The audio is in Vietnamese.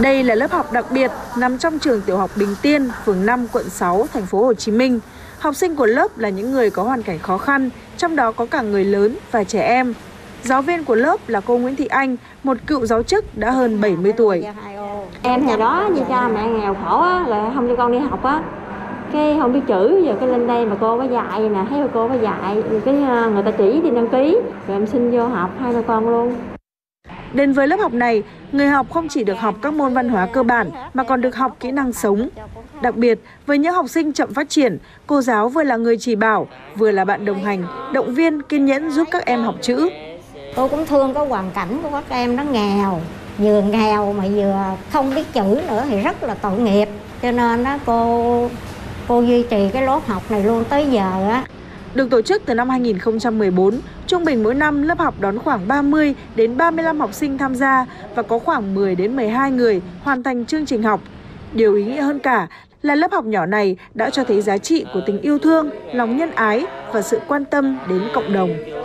Đây là lớp học đặc biệt nằm trong trường tiểu học Bình Tiên, phường 5, quận 6, thành phố Hồ Chí Minh. Học sinh của lớp là những người có hoàn cảnh khó khăn, trong đó có cả người lớn và trẻ em. Giáo viên của lớp là cô Nguyễn Thị Anh, một cựu giáo chức đã hơn 70 tuổi. Em nhà đó như cha mẹ nghèo khổ á, là không cho con đi học á. Cái không biết chữ, giờ cái lên đây mà cô có dạy nè, thấy cô có dạy, cái người ta chỉ đi đăng ký, rồi em xin vô học hai con luôn. Đến với lớp học này, người học không chỉ được học các môn văn hóa cơ bản mà còn được học kỹ năng sống. Đặc biệt, với những học sinh chậm phát triển, cô giáo vừa là người chỉ bảo, vừa là bạn đồng hành, động viên, kiên nhẫn giúp các em học chữ. Cô cũng thương cái hoàn cảnh của các em nó nghèo, vừa nghèo mà vừa không biết chữ nữa thì rất là tội nghiệp. Cho nên đó, cô duy trì cái lớp học này luôn tới giờ á. Được tổ chức từ năm 2014, trung bình mỗi năm lớp học đón khoảng 30 đến 35 học sinh tham gia và có khoảng 10 đến 12 người hoàn thành chương trình học. Điều ý nghĩa hơn cả là lớp học nhỏ này đã cho thấy giá trị của tình yêu thương, lòng nhân ái và sự quan tâm đến cộng đồng.